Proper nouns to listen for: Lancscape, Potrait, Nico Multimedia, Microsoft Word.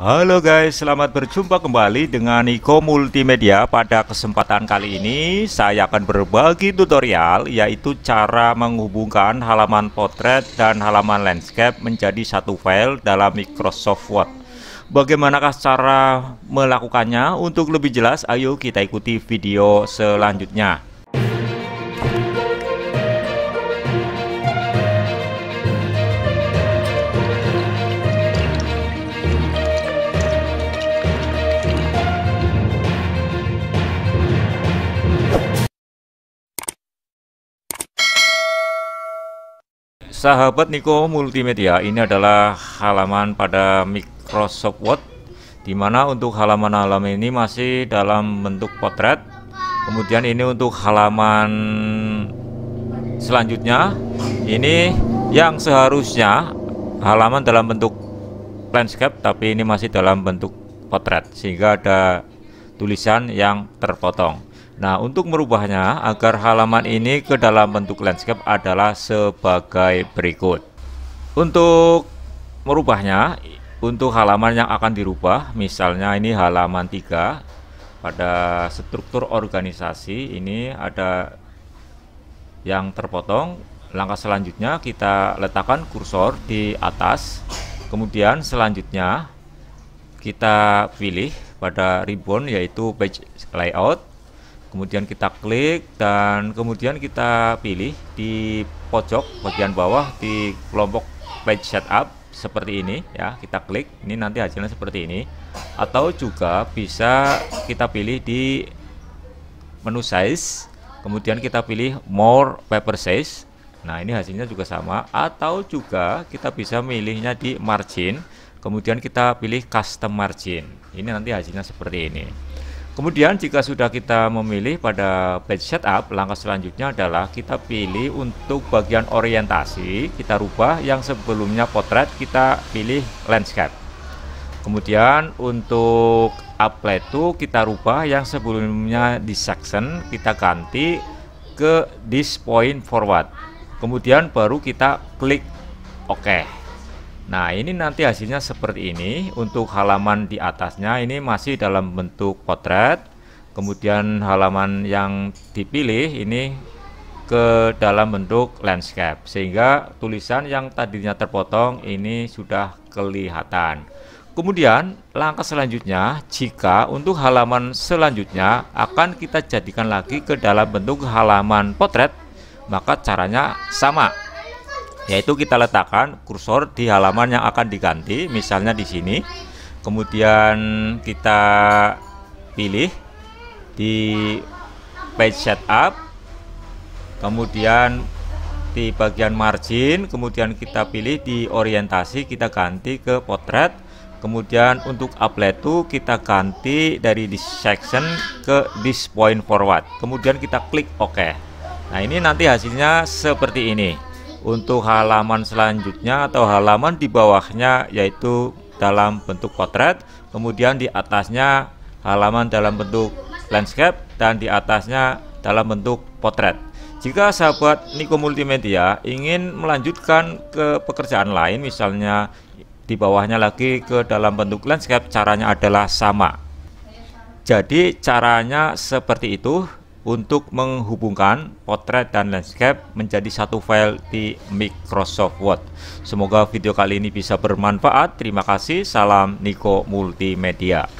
Halo guys, selamat berjumpa kembali dengan Nico Multimedia. Pada kesempatan kali ini saya akan berbagi tutorial, yaitu cara menghubungkan halaman potret dan halaman landscape menjadi satu file dalam Microsoft Word. Bagaimanakah cara melakukannya? Untuk lebih jelas, ayo kita ikuti video selanjutnya. Sahabat Nico Multimedia, ini adalah halaman pada Microsoft Word, dimana untuk halaman-halaman ini masih dalam bentuk potret. Kemudian ini untuk halaman selanjutnya, ini yang seharusnya halaman dalam bentuk landscape, tapi ini masih dalam bentuk potret sehingga ada tulisan yang terpotong. Nah, untuk merubahnya agar halaman ini ke dalam bentuk landscape adalah sebagai berikut. Untuk merubahnya, untuk halaman yang akan dirubah, misalnya ini halaman 3 pada struktur organisasi, ini ada yang terpotong. Langkah selanjutnya kita letakkan kursor di atas, kemudian selanjutnya kita pilih pada ribbon, yaitu page layout. Kemudian kita klik dan kemudian kita pilih di pojok bagian bawah di kelompok page setup seperti ini ya, kita klik, ini nanti hasilnya seperti ini, atau juga bisa kita pilih di menu size, kemudian kita pilih more paper size. Nah, ini hasilnya juga sama, atau juga kita bisa milihnya di margin, kemudian kita pilih custom margin, ini nanti hasilnya seperti ini. Kemudian jika sudah kita memilih pada page setup, langkah selanjutnya adalah kita pilih untuk bagian orientasi, kita rubah yang sebelumnya potret, kita pilih landscape. Kemudian untuk apply to kita rubah yang sebelumnya di section, kita ganti ke this point forward. Kemudian baru kita klik OK. Nah, ini nanti hasilnya seperti ini. Untuk halaman di atasnya ini masih dalam bentuk potret. Kemudian halaman yang dipilih ini ke dalam bentuk landscape, sehingga tulisan yang tadinya terpotong ini sudah kelihatan. Kemudian langkah selanjutnya, jika untuk halaman selanjutnya akan kita jadikan lagi ke dalam bentuk halaman potret, maka caranya sama, yaitu kita letakkan kursor di halaman yang akan diganti, misalnya di sini. Kemudian kita pilih di page setup, kemudian di bagian margin, kemudian kita pilih di orientasi, kita ganti ke potret. Kemudian untuk apply to kita ganti dari this section ke this point forward, kemudian kita klik OK. Nah, ini nanti hasilnya seperti ini. Untuk halaman selanjutnya atau halaman di bawahnya yaitu dalam bentuk potret, kemudian di atasnya halaman dalam bentuk landscape, dan di atasnya dalam bentuk potret. Jika sahabat Nico Multimedia ingin melanjutkan ke pekerjaan lain, misalnya di bawahnya lagi ke dalam bentuk landscape, caranya adalah sama. Jadi caranya seperti itu untuk menghubungkan potret dan landscape menjadi satu file di Microsoft Word. Semoga video kali ini bisa bermanfaat. Terima kasih. Salam Nico Multimedia.